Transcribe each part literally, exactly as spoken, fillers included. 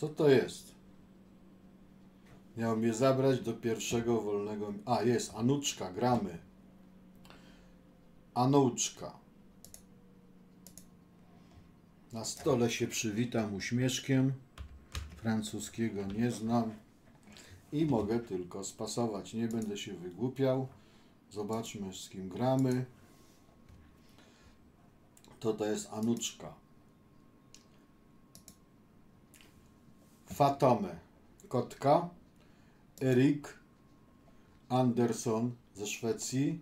Co to jest? Miał mnie zabrać do pierwszego wolnego... A, jest. Anuczka. Gramy. Anuczka. Na stole się przywitam uśmieszkiem. Francuskiego nie znam. I mogę tylko spasować. Nie będę się wygłupiał. Zobaczmy, z kim gramy. To to jest Anuczka. Fatome. Kotka. Erik Anderson ze Szwecji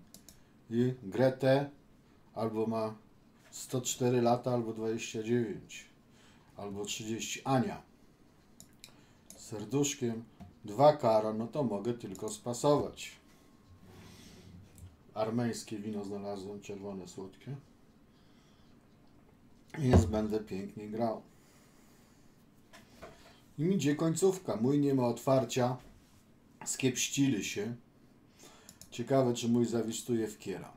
i Grete, albo ma sto cztery lata, albo dwadzieścia dziewięć, albo trzydzieści. Ania. Serduszkiem. Dwa kara, no to mogę tylko spasować. Armeńskie wino znalazłem, czerwone, słodkie. Więc będę pięknie grał. I idzie końcówka. Mój nie ma otwarcia. Skiepścili się. Ciekawe, czy mój zawistuje w kiera.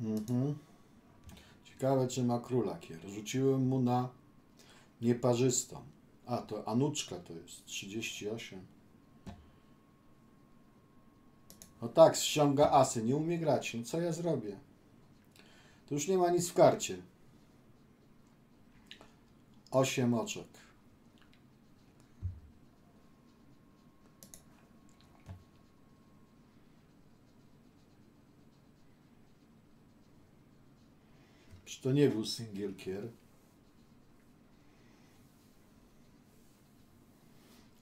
Mhm. Ciekawe, czy ma króla kier. Rzuciłem mu na nieparzystą. A, to Anuczka to jest. trzydzieści osiem. No tak, ściąga asy. Nie umie grać. No co ja zrobię? Tu już nie ma nic w karcie. Osiem oczek. Czy to nie był single kier?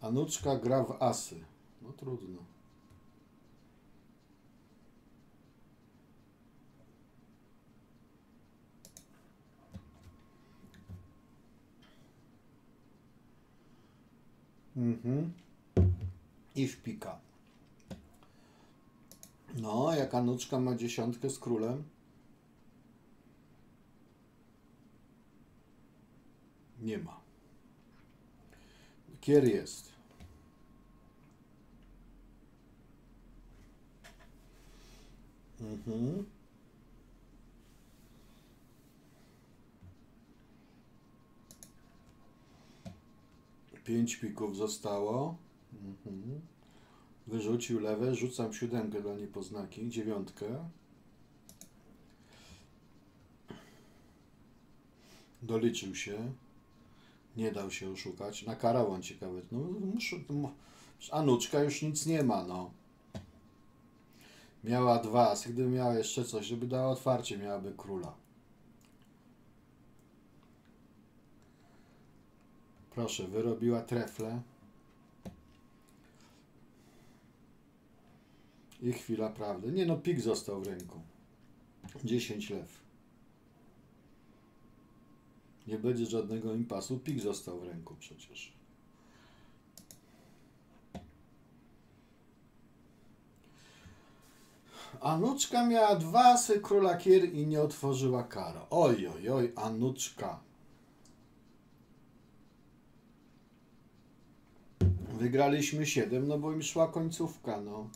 Anuczka gra w asy. No trudno. Mhm. I wpika. No, jak Anuczka ma dziesiątkę z królem. Nie ma. Kier jest. Mhm. Pięć pików zostało. Mhm. Wyrzucił lewe. Rzucam siódemkę dla niepoznaki. Dziewiątkę. Doliczył się. Nie dał się oszukać. Nakarał on, ciekawe. No, muszę, Anuczka już nic nie ma, no. Miała dwa asy. Gdyby miała jeszcze coś, żeby dała otwarcie, miałaby króla. Proszę, wyrobiła trefle. I chwila prawdy. Nie no, pik został w ręku. dziesięć lew. Nie będzie żadnego impasu. Pik został w ręku przecież. Anuczka miała dwa asy, króla kier i nie otworzyła kara. Oj, oj, oj, Anuczka. Wygraliśmy siedem, no bo im szła końcówka, no.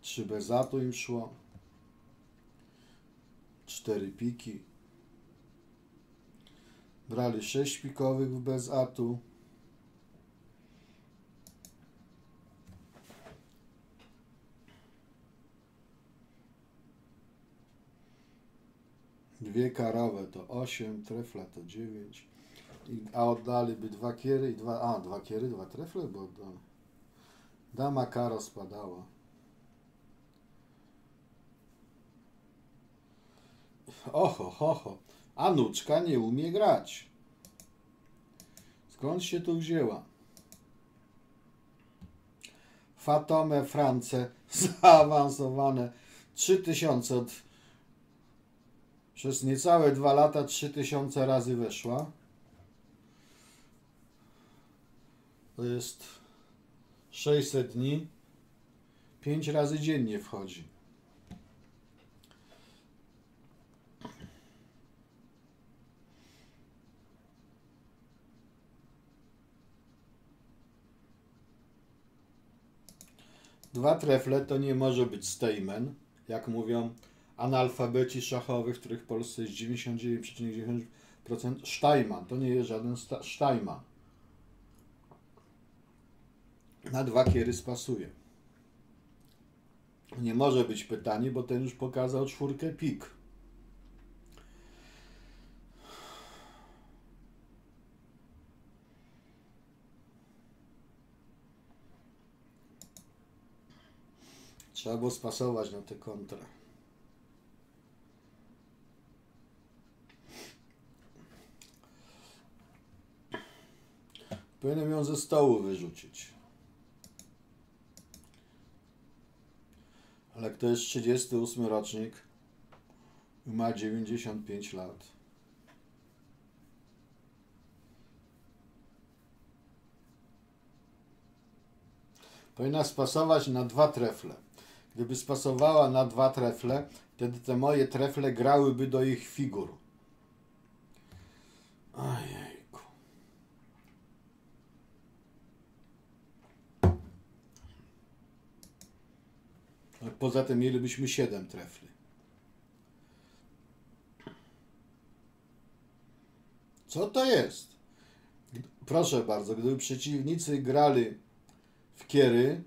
trzy bez za to im szło. cztery piki. Brali sześć pikowych w bez atu. Dwie karowe to osiem, trefla to dziewięć. A oddaliby dwa kiery i dwa... A, dwa kiery, dwa trefle, bo oddali. Dama karo spadała. Oho, ho, ho. Anuczka nie umie grać. Skąd się tu wzięła? Fatome, France, zaawansowane. trzy tysiące od... Przez niecałe dwa lata trzy tysiące razy weszła. To jest sześćset dni, pięć razy dziennie wchodzi. Dwa trefle to nie może być stejmen, jak mówią analfabeci szachowych, których w Polsce jest dziewięćdziesiąt dziewięć przecinek dziewięć procent. Steinman, to nie jest żaden Steinman. Na dwa kiery spasuje. Nie może być pytanie, bo ten już pokazał czwórkę pik. Trzeba było spasować na te kontra. Powinienem ją ze stołu wyrzucić. Ale kto jest trzydziesty ósmy rocznik i ma dziewięćdziesiąt pięć lat? Powinna spasować na dwa trefle. Gdyby spasowała na dwa trefle, wtedy te moje trefle grałyby do ich figur. Ojejku. Poza tym mielibyśmy siedem trefli. Co to jest? Proszę bardzo, gdyby przeciwnicy grali w kiery,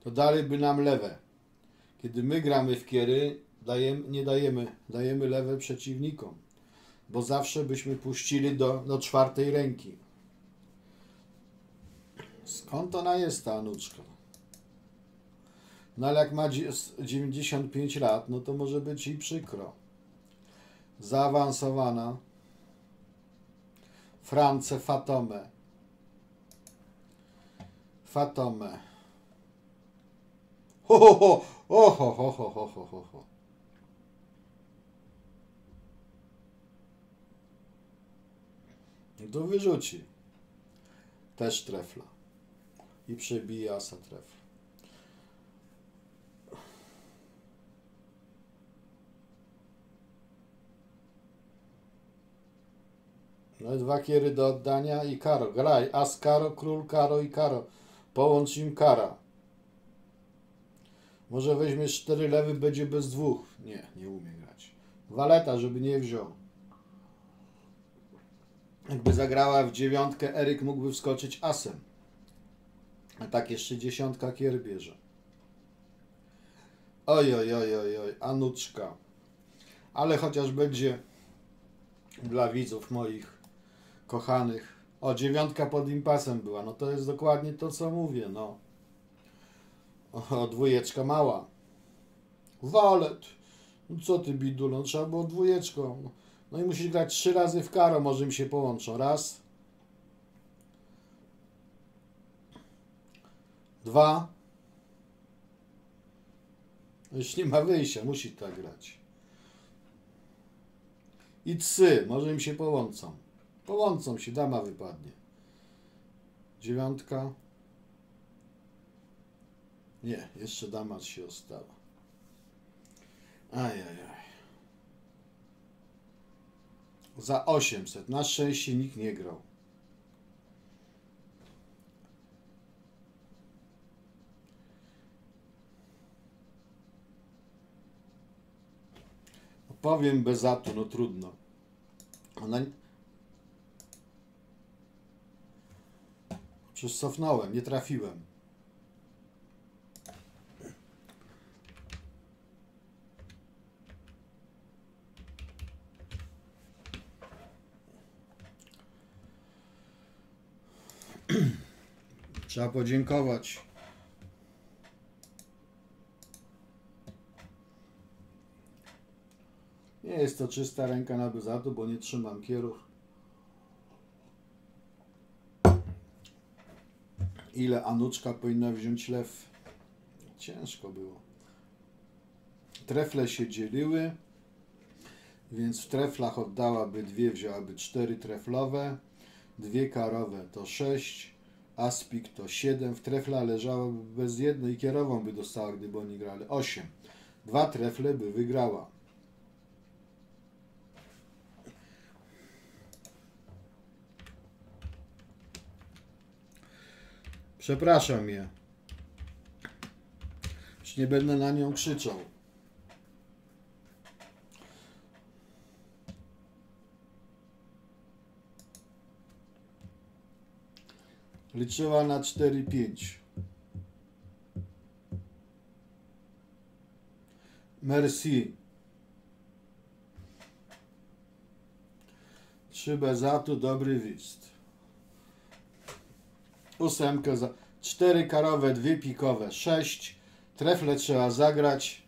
to dalej by nam lewe. Kiedy my gramy w kiery, dajemy, nie dajemy, dajemy lewe przeciwnikom, bo zawsze byśmy puścili do, do czwartej ręki. Skąd ona jest, ta Anuczka? No ale jak ma dziewięćdziesiąt pięć lat, no to może być i przykro. Zaawansowana. France, Fatome. Fatome. Ho, ho, ho, ho, ho, ho, ho, ho, ho, ho, ho. I to wyrzuci. Też trefla. I przebije asa trefla. No i dwa kiery do oddania i karo. Graj. As, karo, król, karo i karo. Połącz im kara. Może weźmiesz cztery lewy, będzie bez dwóch. Nie, nie umie grać. Waleta, żeby nie wziął. Jakby zagrała w dziewiątkę, Eryk mógłby wskoczyć asem. A tak jeszcze dziesiątka kier bierze. Oj, oj, oj, oj, oj, Anuczka. Ale chociaż będzie dla widzów moich kochanych. O, dziewiątka pod impasem była. No to jest dokładnie to, co mówię, no. O, dwójeczka mała. Walet. No co ty, bidulon, trzeba było dwójeczką. No i musisz grać trzy razy w karo, może mi się połączą. Raz. Dwa. Już nie ma wyjścia, musi tak grać. I trzy, może im się połączą. Połączą się, dama wypadnie. Dziewiątka. Nie, jeszcze dama się ostała. Ajajaj. Za osiemset. Na szczęście nikt nie grał. Powiem bez atu, no trudno. Ona... Przecież cofnąłem, nie trafiłem. Trzeba podziękować. Nie jest to czysta ręka na bezatu, bo nie trzymam kierów. Ile Anuczka powinna wziąć lew? Ciężko było. Trefle się dzieliły, więc w treflach oddałaby dwie, wzięłaby cztery treflowe, dwie karowe to sześć. Aspik to siedem, w trefla leżałaby bez jednej i kierową by dostała, gdyby oni grali osiem. Dwa trefle by wygrała. Przepraszam je. Już nie będę na nią krzyczał. Liczyła na cztery pięć. Merci. Szybę za to, dobry wist. Ósemkę za... Cztery karowe, dwie pikowe, sześć. Trefle trzeba zagrać.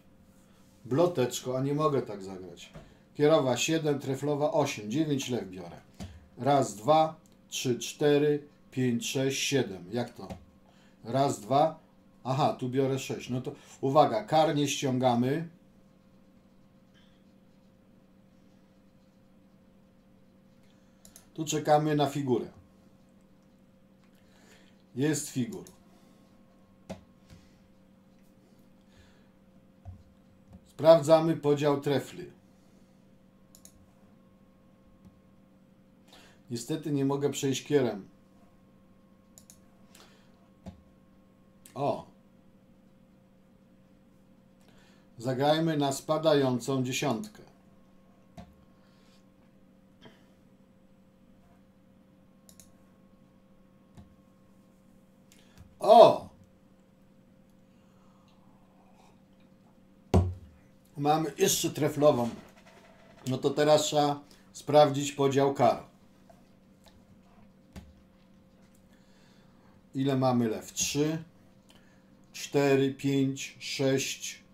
Bloteczko, a nie mogę tak zagrać. Kierowa siedem, treflowa osiem. dziewięć lew biorę. Raz, dwa, trzy, cztery, pięć, sześć, siedem. Jak to? Raz, dwa. Aha, tu biorę sześć. No to uwaga, karnie ściągamy. Tu czekamy na figurę. Jest figur. Sprawdzamy podział trefli. Niestety nie mogę przejść kierem. O! Zagrajmy na spadającą dziesiątkę. O! Mamy jeszcze treflową. No to teraz trzeba sprawdzić podział kar. Ile mamy lew? trzy, cztery, pięć, sześć.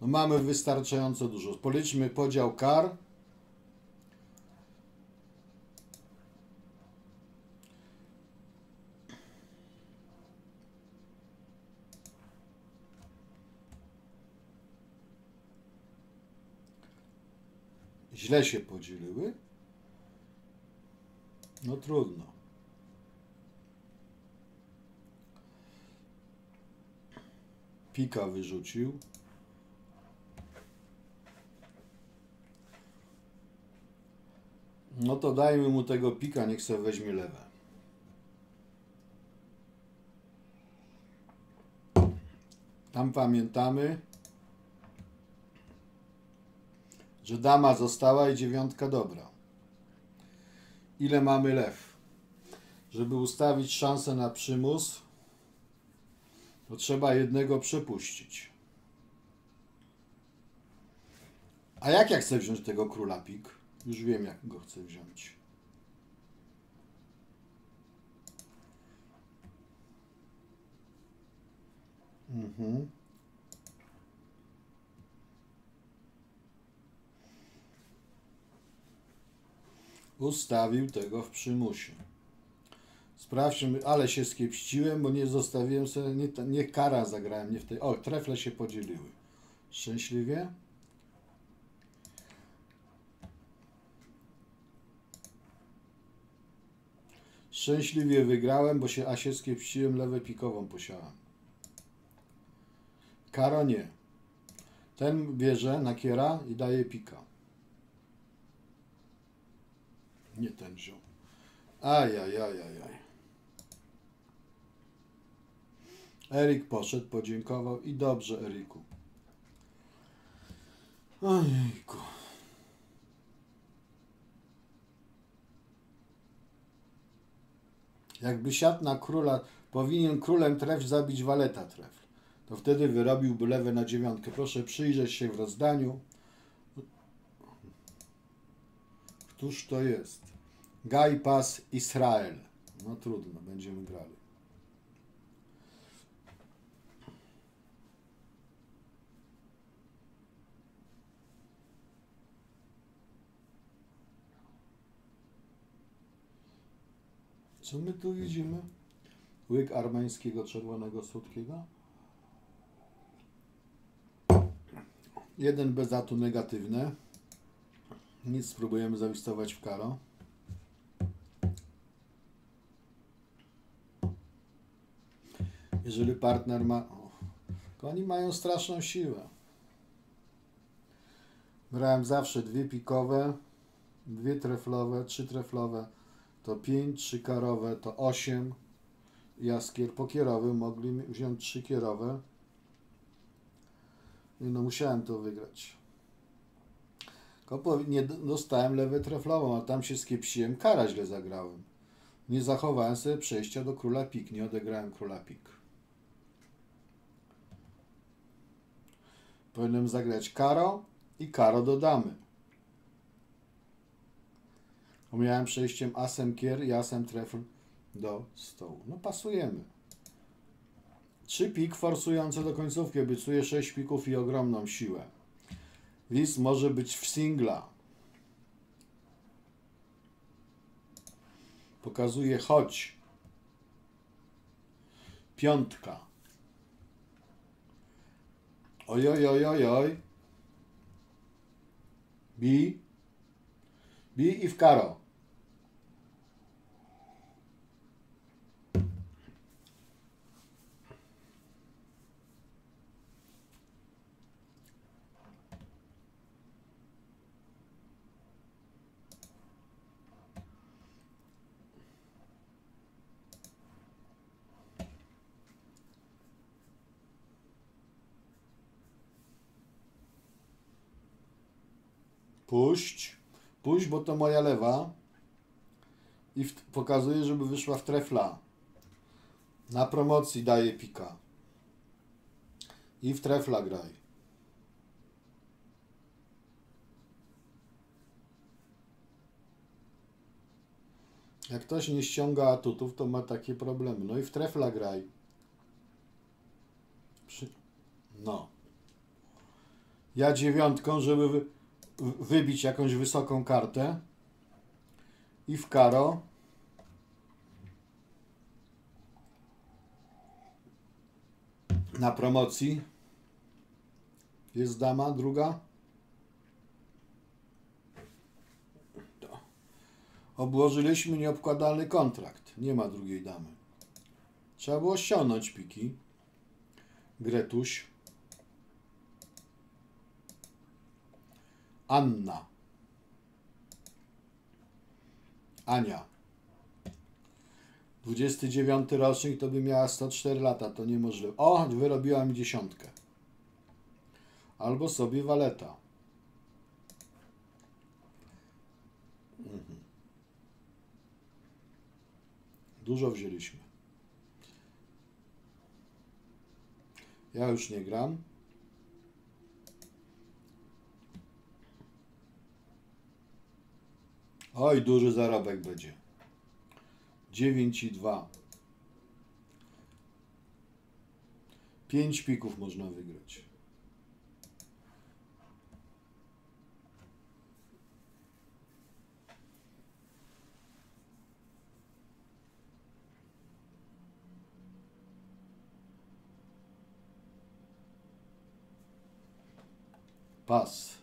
No mamy wystarczająco dużo. Policzmy podział kar. Źle się podzieliły. No trudno. Pika wyrzucił. No to dajmy mu tego pika, niech sobie weźmie lewe. Tam pamiętamy, że dama została i dziewiątka dobra. Ile mamy lew? Żeby ustawić szansę na przymus, to trzeba jednego przepuścić. A jak ja chcę wziąć tego króla pik? Już wiem, jak go chcę wziąć. Mhm. Ustawił tego w przymusie. Sprawdźmy, ale się skiepściłem, bo nie zostawiłem sobie, nie, nie kara zagrałem, nie w tej... O, trefle się podzieliły. Szczęśliwie. Szczęśliwie wygrałem, bo się a się skiepściłem, lewę pikową posiałem. Karo nie. Ten bierze na kiera i daje pika. Nie ten wziął. Ajajajajaj. Erik poszedł, podziękował i dobrze, Eriku. Ojejku. Jakby siadł na króla, powinien królem trefl zabić waleta trefl. To wtedy wyrobiłby lewę na dziewiątkę. Proszę przyjrzeć się w rozdaniu. Któż to jest? Gajpas Izrael. No trudno, będziemy grali. Co my tu widzimy? Łyk armeńskiego czerwonego słodkiego. Jeden bez atu negatywne. Nic, spróbujemy zawistować w karo. Jeżeli partner ma... O, oni mają straszną siłę. Brałem zawsze dwie pikowe, dwie treflowe, trzy treflowe to pięć, trzy karowe to osiem. Ja z kier... po kierowy mogli wziąć trzy kierowe. No musiałem to wygrać. Kopo, nie dostałem lewej treflową, a tam się skiepsiłem. Kara źle zagrałem. Nie zachowałem sobie przejścia do króla pik. Nie odegrałem króla pik. Powinienem zagrać karo i karo dodamy. Omiałem przejściem asem kier i asem trefl do stołu. No pasujemy. Trzy pik forsujące do końcówki. Obiecuję sześć pików i ogromną siłę. Lis może być w singla. Pokazuje chodź. Piątka. Oj, oj, oj, oj, oj. Bi. Bi i w karo. Puść, puść, bo to moja lewa i w, pokazuję, żeby wyszła w trefla. Na promocji daję pika i w trefla graj. Jak ktoś nie ściąga atutów, to ma takie problemy. No i w trefla graj. Przy... No. Ja dziewiątką, żeby... Wy... wybić jakąś wysoką kartę i w karo na promocji jest dama druga, obłożyliśmy nieobkładalny kontrakt, nie ma drugiej damy, trzeba było ściągnąć piki. Gretuś, Anna, Ania, dwudziesty dziewiąty rocznik, to by miała sto cztery lata, to niemożliwe. O, wyrobiła mi dziesiątkę. Albo sobie waleta. Mhm. Dużo wzięliśmy. Ja już nie gram. Oj, duży zarobek będzie. dziewięć i dwa. pięć pików można wygrać. Pas.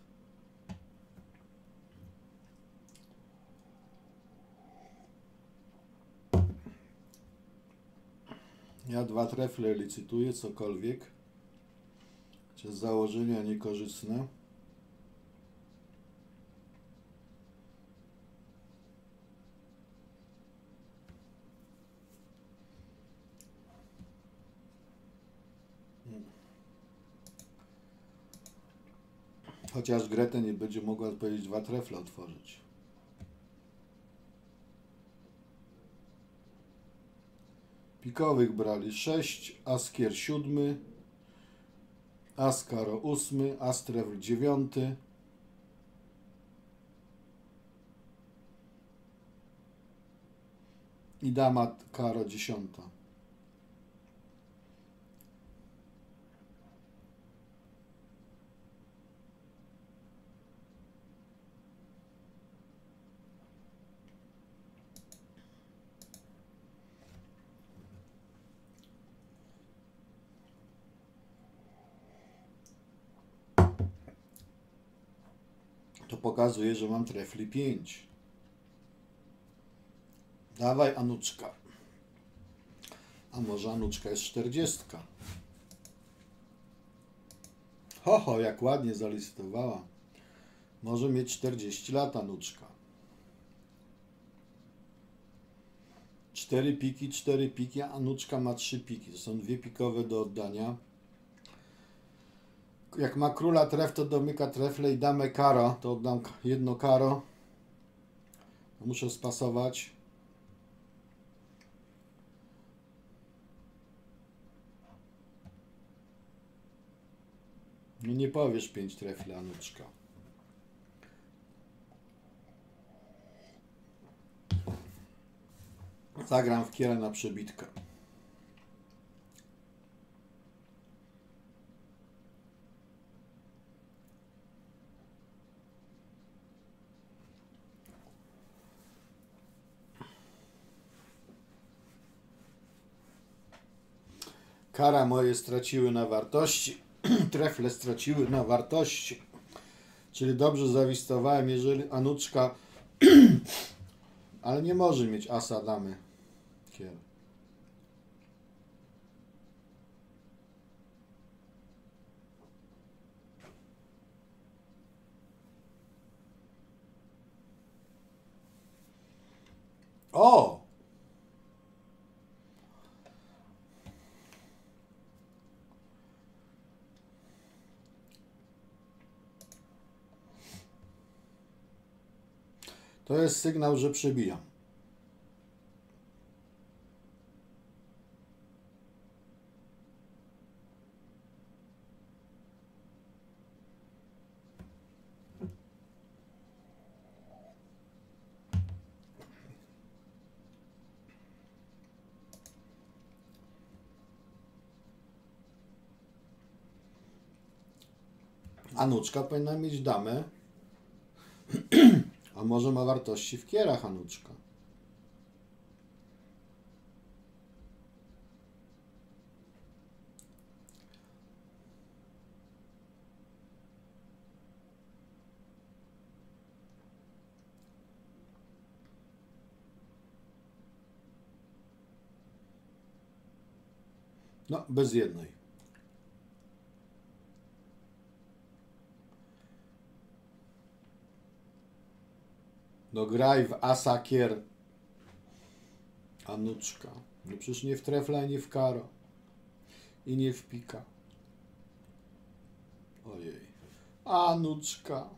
Ja dwa trefle licytuję, cokolwiek. Czy założenia niekorzystne. Chociaż Grete nie będzie mogła odpowiedzieć, dwa trefle otworzyć. Pikowych brali sześć, as kier siedem, as karo osiem, as trefl dziewięć. I dama karo dziesięć. Pokazuje, że mam trefli pięć. Dawaj, Anuczka. A może Anuczka jest czterdzieści. Ho, ho, jak ładnie zalicytowała. Może mieć czterdzieści lat Anuczka. cztery piki, cztery piki, a Anuczka ma trzy piki. To są dwie pikowe do oddania. jak ma króla tref, to domyka trefle i damę karo. To oddam jedno karo. Muszę spasować. Nie powiesz pięć trefli, Anuczka. Zagram w kierę na przebitkę. Kara moje straciły na wartości. Trefle straciły na wartości. Czyli dobrze zawistowałem, jeżeli Anuczka... Ale nie może mieć asa damy. Kier. O! To jest sygnał, że przebijam. Anuczka powinna mieć damę. A może ma wartości w kierach, Anuczka? No, bez jednej. Dograj w asa kier, Anuczka. No przecież nie w trefla, ani w karo. I nie w pika. Ojej. Anuczka.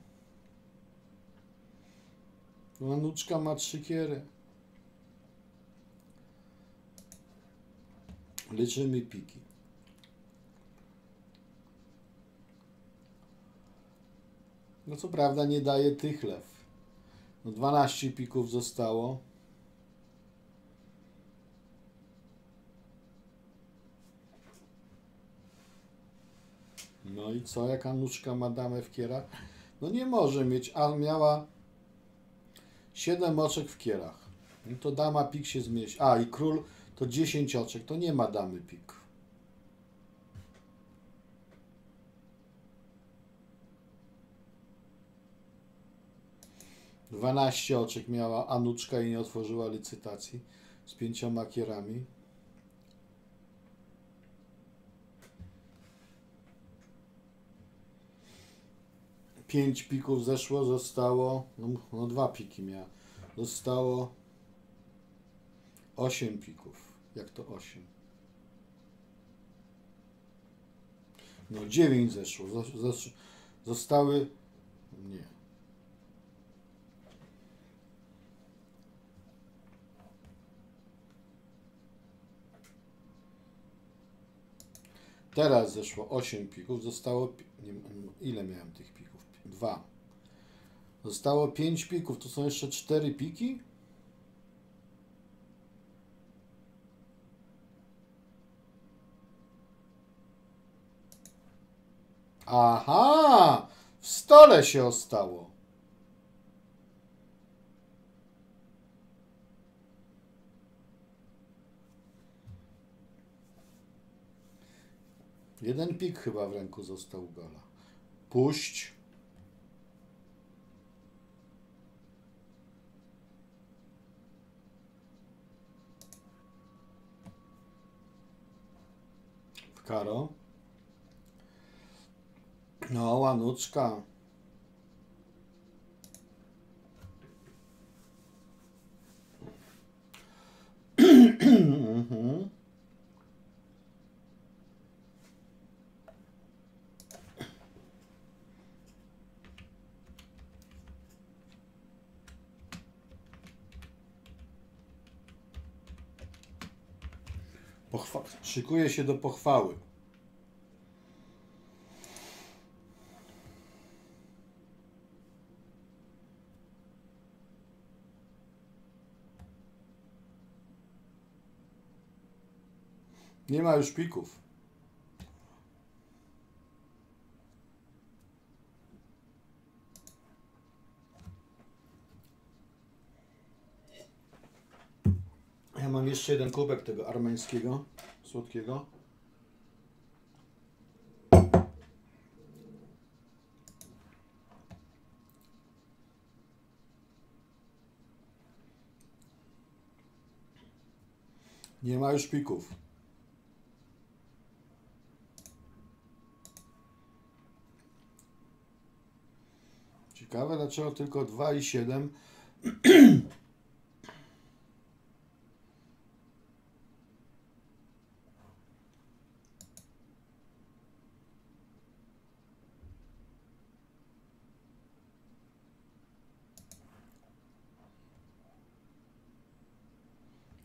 Anuczka ma trzy kiery. Liczymy piki. No co prawda nie daje tych lew. No dwanaście pików zostało. No i co? Jaka nóżka ma damę w kierach? No nie może mieć, a miała siedem oczek w kierach. No to dama pik się zmieści. A i król to dziesięć oczek. To nie ma damy pik. dwanaście oczek miała Anuczka i nie otworzyła licytacji z pięcioma kierami. pięć pików zeszło, zostało... No, no dwa piki miała. Zostało... osiem pików. Jak to osiem? No dziewięć zeszło. Zostały... Nie. Teraz zeszło osiem pików, zostało... Nie, ile miałem tych pików? dwa. Zostało pięć pików, to są jeszcze cztery piki? Aha! W stole się ostało. Jeden pik chyba w ręku został gola. Puść. W karo. No, Anuczka. Mhm. Pochwa... Szykuje się do pochwały. Nie ma już pików. Ja mam jeszcze jeden kubek tego armeńskiego, słodkiego. Nie ma już pików. Ciekawe, dlaczego tylko dwa i siedem.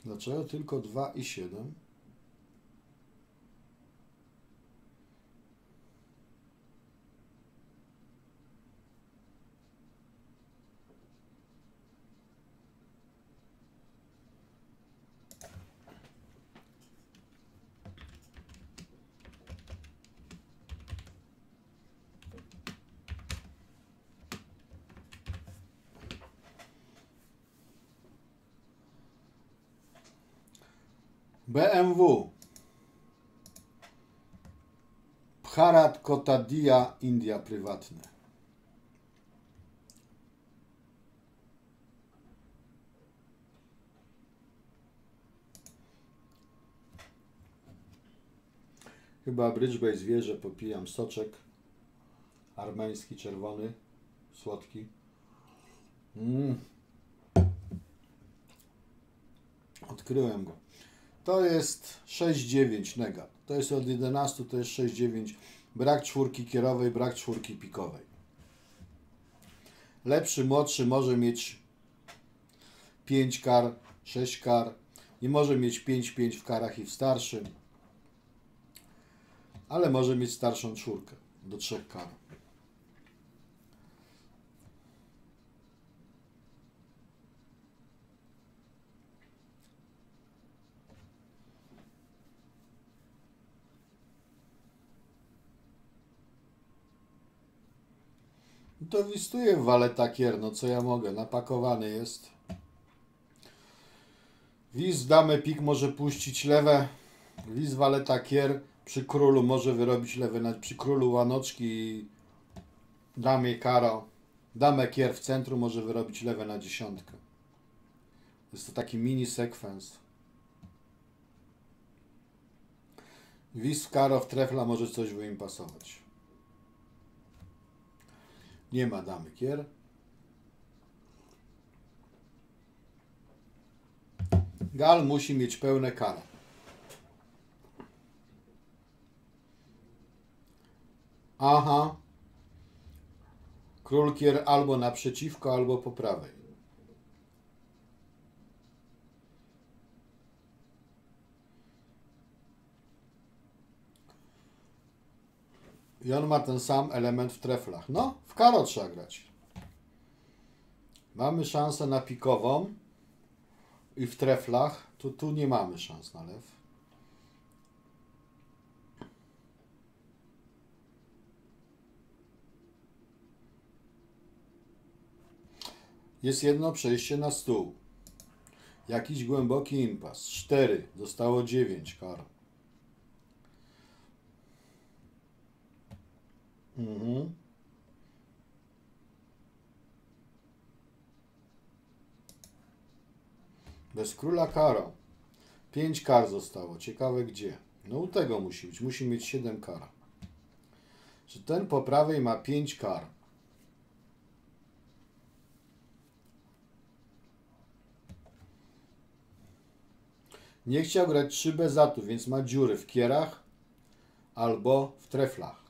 Dlaczego tylko dwa i siedem? B M W Bharat Kotadiya, India prywatne. Chyba Bridgebase wie, że popijam soczek armeński, czerwony, słodki. Mm. Odkryłem go. To jest sześć dziewięć nega. To jest od jedenastu, to jest sześć dziewięć. Brak czwórki kierowej, brak czwórki pikowej. Lepszy, młodszy może mieć pięć kar, sześć kar. Nie może mieć pięć pięć w karach i w starszym. Ale może mieć starszą czwórkę do trzech kar. To listuje w Valeta Kier, no co ja mogę, napakowany jest. Lis damę pik może puścić lewe. Lis Valeta Kier przy królu może wyrobić lewe, przy królu łanoczki i damie karo. Damę kier w centrum może wyrobić lewe na dziesiątkę. Jest to taki mini sekwens. Lis w karo w trefla może coś wyimpasować. Nie ma damy kier. Gal musi mieć pełne kary. Aha. Król kier albo naprzeciwko, albo po prawej. I on ma ten sam element w treflach. No, w karo trzeba grać. Mamy szansę na pikową i w treflach. Tu, tu nie mamy szans na lew. Jest jedno przejście na stół. Jakiś głęboki impas. cztery. Dostało dziewięć kar. Mhm. Bez króla karo. pięć kar zostało. Ciekawe gdzie. No u tego musi być. Musi mieć siedem kar. Czy ten po prawej ma pięć kar? Nie chciał grać trzy bezatu, więc ma dziury w kierach albo w treflach.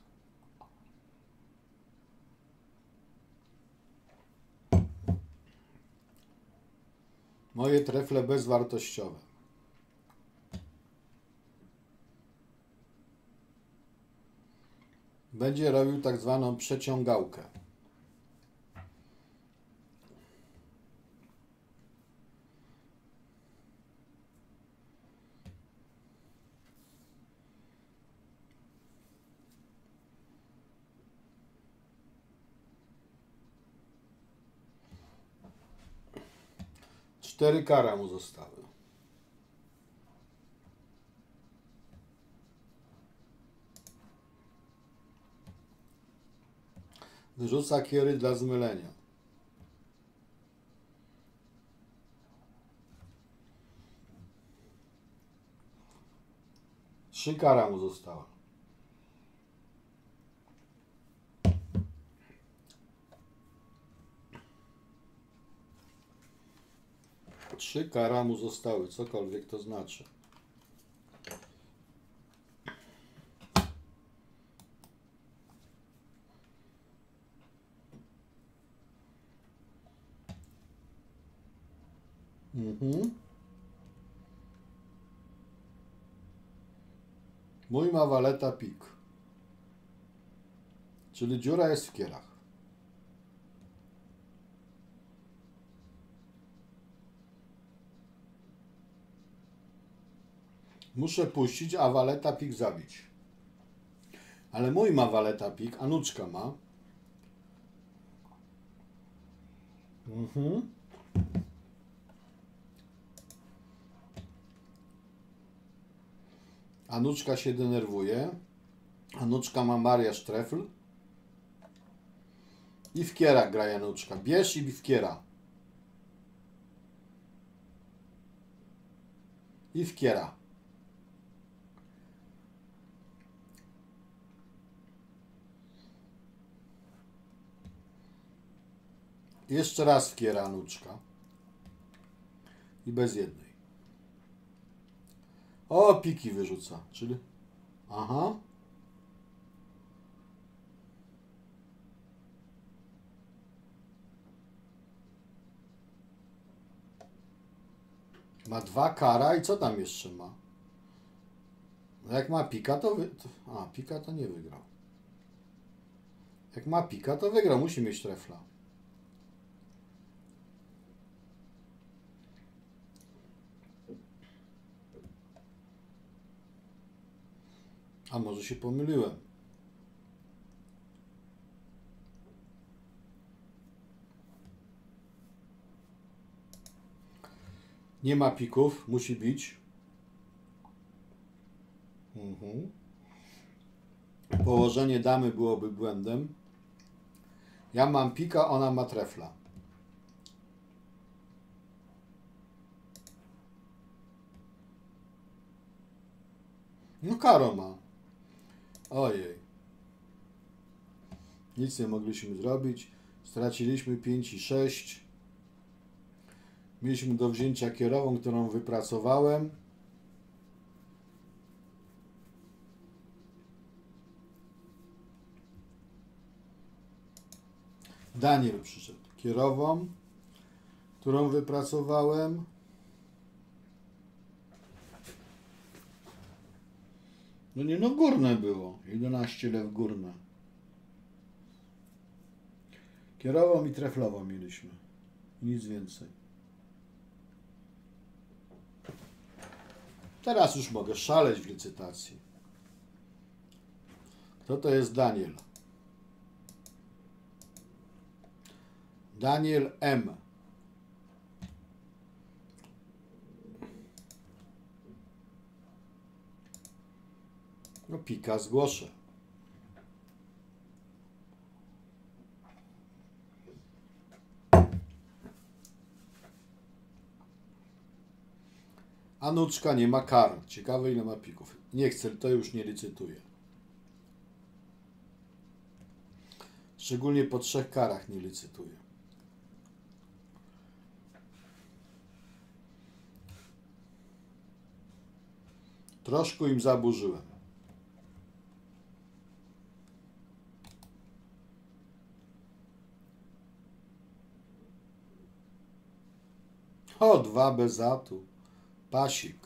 Moje trefle bezwartościowe. będzie robił tak zwaną przeciągałkę. Cztery kara mu zostały. Rzuca kiery dla zmylenia. Trzy kara mu została. Trzy kara mu zostały, cokolwiek to znaczy. Mhm. Mój ma waleta pik. Czyli dziura jest w kierach. Muszę puścić, a waleta pik zabić. Ale mój ma waleta pik, Anuczka ma. Mhm. Anuczka się denerwuje. Anuczka ma mariaż trefl. I w kiera gra Januczka. Bierz i w kiera. I w kiera. Jeszcze raz w kiera Anuczka. I bez jednej. O, piki wyrzuca, czyli... Aha. Ma dwa kara i co tam jeszcze ma? Jak ma pika, to... Wy... A, pika to nie wygrał. Jak ma pika, to wygrał. Musi mieć trefla. A może się pomyliłem? Nie ma pików, musi bić. Mhm. Położenie damy byłoby błędem. Ja mam pika, ona ma trefla. No karo ma. Ojej. Nic nie mogliśmy zrobić. Straciliśmy pięć i sześć. Mieliśmy do wzięcia kierową, którą wypracowałem. Daniel przyszedł. Kierową, którą wypracowałem. No nie, no górne było. jedenaście lew górne. Kierową i treflową mieliśmy. Nic więcej. Teraz już mogę szaleć w licytacji. Kto to jest Daniel? Daniel M. No pika zgłoszę. Anuczka nie ma kar. Ciekawe ile ma pików. Nie chcę, to już nie licytuję. Szczególnie po trzech karach nie licytuję. Troszkę im zaburzyłem. O, dwa bez atu. Pasik.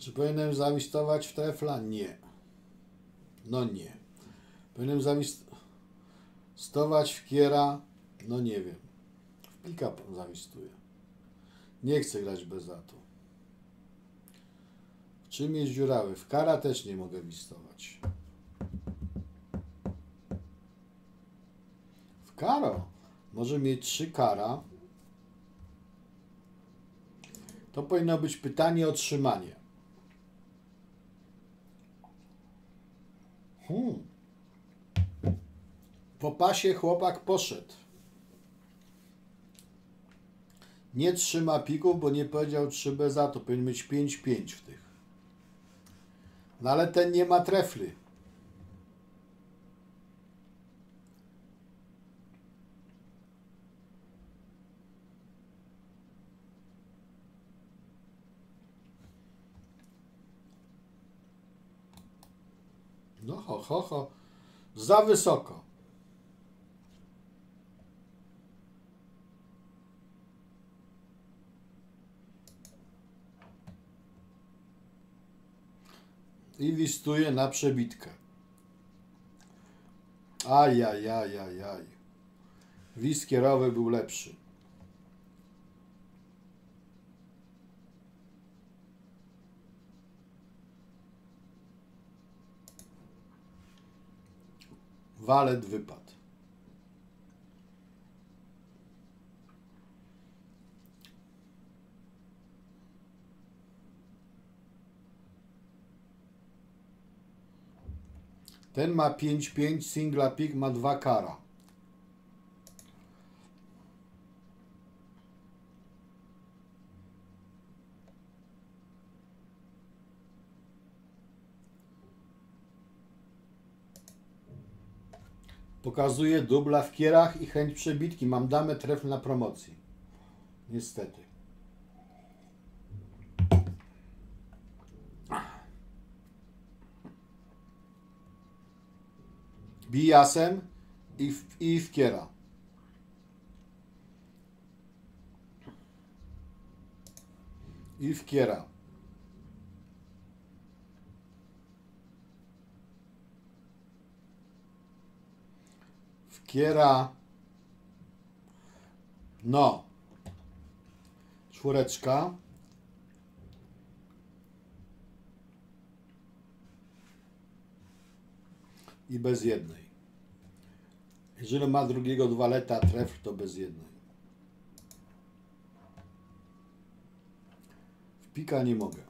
Czy powinienem zainwestować w Tefla? Nie. No nie. Powinienem zainwestować w Kiera? No nie wiem. W pick-up zainwestuję. Nie chcę grać bez datu. W czym jest dziurawy? W Kara też nie mogę inwestować. W Karo. Może mieć trzy Kara. To powinno być pytanie o trzymanie. Hmm. Po pasie chłopak poszedł. Nie trzyma pików, bo nie powiedział trzy bez za to. Powinien mieć pięć pięć w tych. No ale ten nie ma trefli. No ho, ho, ho. Za wysoko. I listuje na przebitkę. Ajajajajaj. Wis kierowy był lepszy. Walet wypadł. Ten ma pięć pięć, singla pik, ma dwa kara. Pokazuje dubla w kierach i chęć przebitki. Mam damę tref na promocji. Niestety. Bijasem i w, i w kiera. I w kiera. W kiera. No. Czwóreczka. I bez jednej. Jeżeli ma drugiego dwa leta tref, to bez jednej. W pika nie mogę.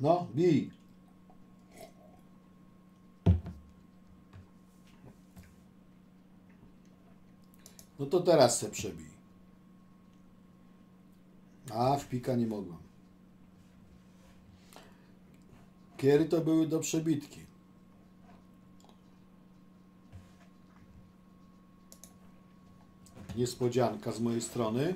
No, bij. No to teraz se przebij. A, w pika nie mogłem. Kiery to były do przebitki. Niespodzianka z mojej strony.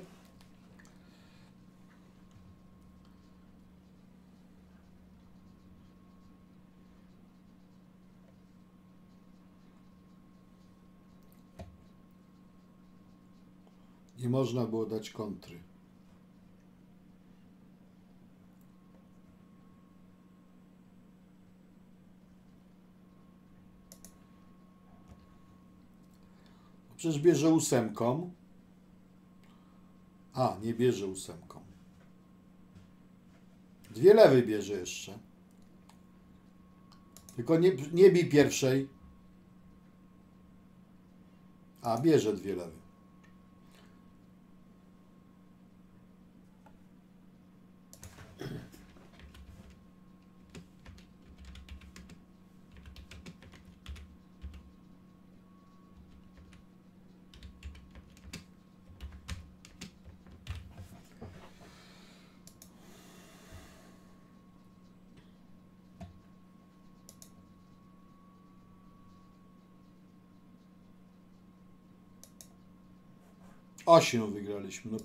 Nie można było dać kontry. Przecież bierze ósemką. A, nie bierze ósemką. Dwie lewy bierze jeszcze. Tylko nie, nie bij pierwszej. A, bierze dwie lewy. osiem wygraliśmy. No